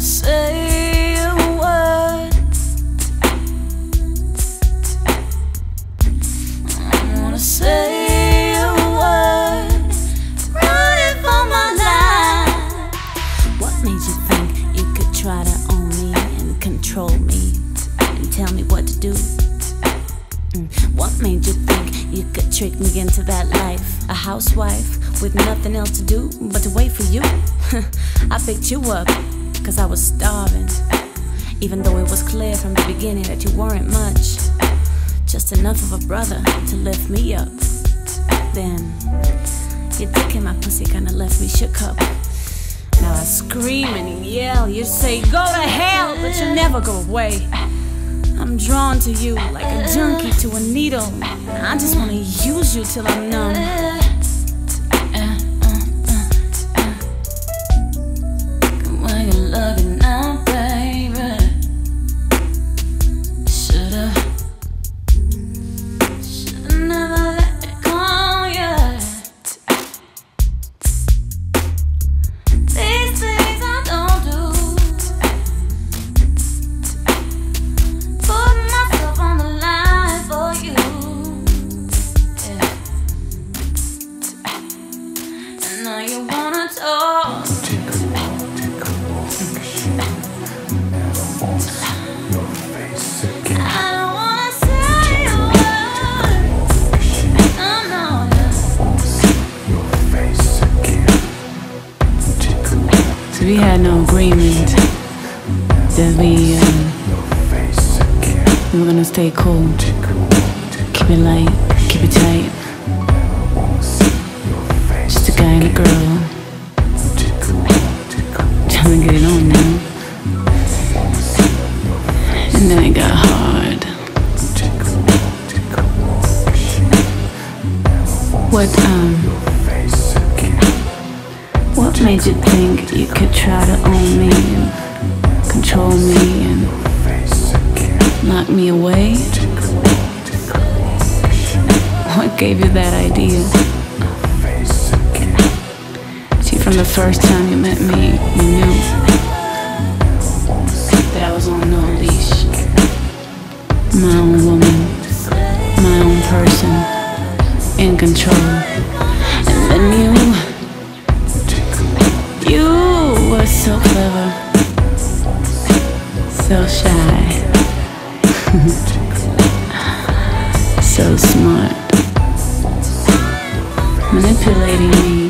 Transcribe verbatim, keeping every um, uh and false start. gonna say a word. I'm gonna say a word. Running for my life. What made you think you could try to own me and control me and tell me what to do? What made you think you could trick me into that life? A housewife with nothing else to do but to wait for you? I picked you up cause I was starving, even though it was clear from the beginning that you weren't much, just enough of a brother to lift me up. Then your dick in my pussy kinda left me shook up. Now I scream and yell, you say go to hell, but you never go away. I'm drawn to you like a junkie to a needle. I just wanna use you till I'm numb. Come on, you love it now, baby. Should've, should've never let it go yet. These things I don't do. Now you wanna talk. Take a walk, take a walk. She never wants your face again. I don't wanna say a word. She never wants your face again. We had no agreement that we um, we were gonna stay cool. Keep it light, keep it tight. Kind of girl, trying to get it on now, and then it got hard. What um, what made you think you could try to own me, and control me, and lock me away? What gave you that idea? From the first time you met me, you knew that I was on no leash. My own woman, my own person, in control. And then you, you were so clever, so shy, so smart, manipulating me.